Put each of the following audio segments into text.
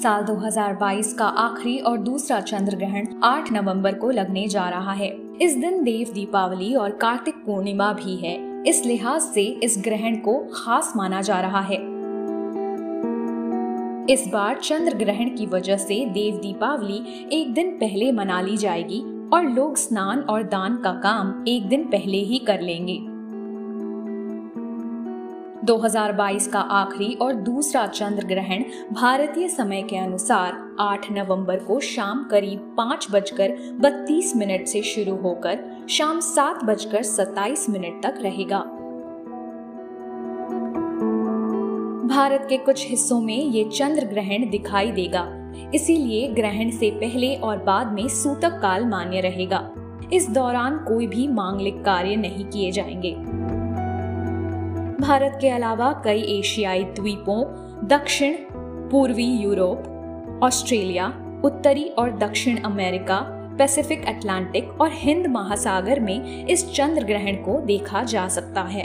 साल 2022 का आखिरी और दूसरा चंद्र ग्रहण 8 नवंबर को लगने जा रहा है। इस दिन देव दीपावली और कार्तिक पूर्णिमा भी है, इस लिहाज से इस ग्रहण को खास माना जा रहा है। इस बार चंद्र ग्रहण की वजह से देव दीपावली एक दिन पहले मना ली जाएगी और लोग स्नान और दान का काम एक दिन पहले ही कर लेंगे। 2022 का आखिरी और दूसरा चंद्र ग्रहण भारतीय समय के अनुसार 8 नवंबर को शाम करीब 5:32 से शुरू होकर शाम 7:27 तक रहेगा। भारत के कुछ हिस्सों में ये चंद्र ग्रहण दिखाई देगा, इसीलिए ग्रहण से पहले और बाद में सूतक काल मान्य रहेगा। इस दौरान कोई भी मांगलिक कार्य नहीं किए जाएंगे। भारत के अलावा कई एशियाई द्वीपों, दक्षिण पूर्वी यूरोप, ऑस्ट्रेलिया, उत्तरी और दक्षिण अमेरिका, पैसिफिक अटलांटिक और हिंद महासागर में इस चंद्र ग्रहण को देखा जा सकता है।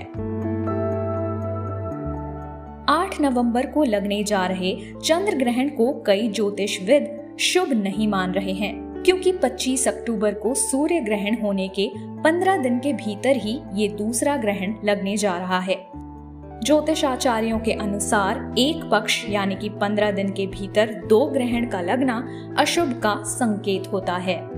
8 नवंबर को लगने जा रहे चंद्र ग्रहण को कई ज्योतिषविद शुभ नहीं मान रहे हैं, क्योंकि 25 अक्टूबर को सूर्य ग्रहण होने के 15 दिन के भीतर ही ये दूसरा ग्रहण लगने जा रहा है। ज्योतिष आचार्यों के अनुसार एक पक्ष यानी कि 15 दिन के भीतर 2 ग्रहण का लगना अशुभ का संकेत होता है।